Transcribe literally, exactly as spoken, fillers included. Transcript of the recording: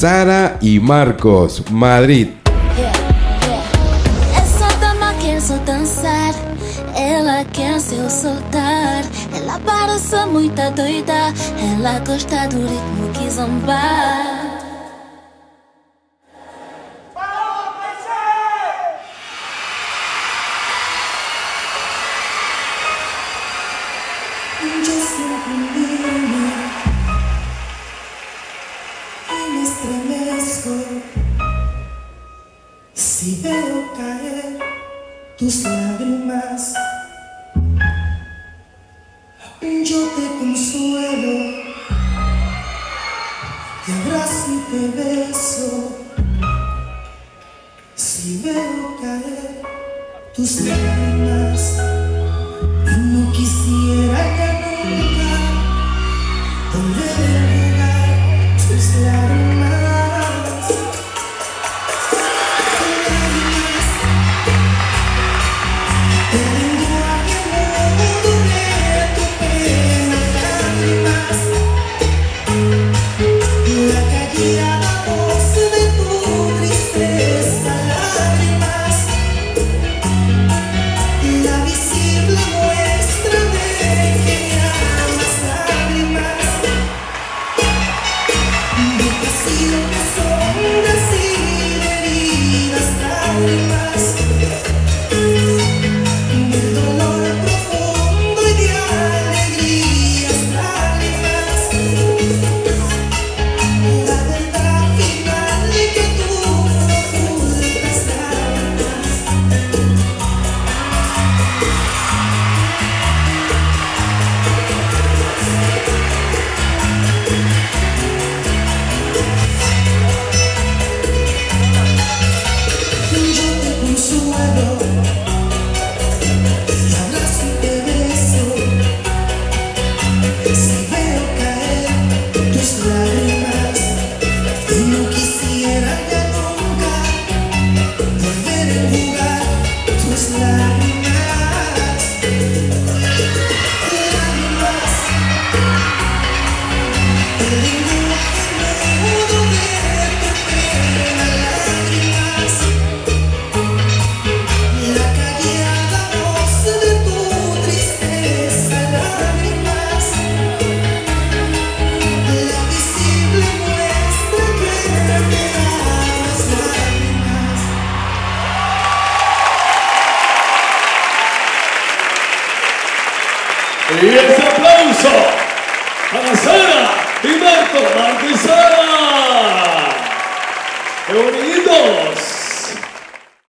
Sara y Marcos, Madrid. Yeah, yeah. Esa dama quiso danzar, ela quiso soltar, ela parece muy doida, ela gosta do ritmo que zombar. Si veo caer tus lágrimas, yo te consuelo, te abrazo y te beso. Si veo caer tus lágrimas, y no quisiera que nunca volver a llorar tus lágrimas. Y ese aplauso para Sara y Marco, Marco y Sara. ¡Qué bonitos!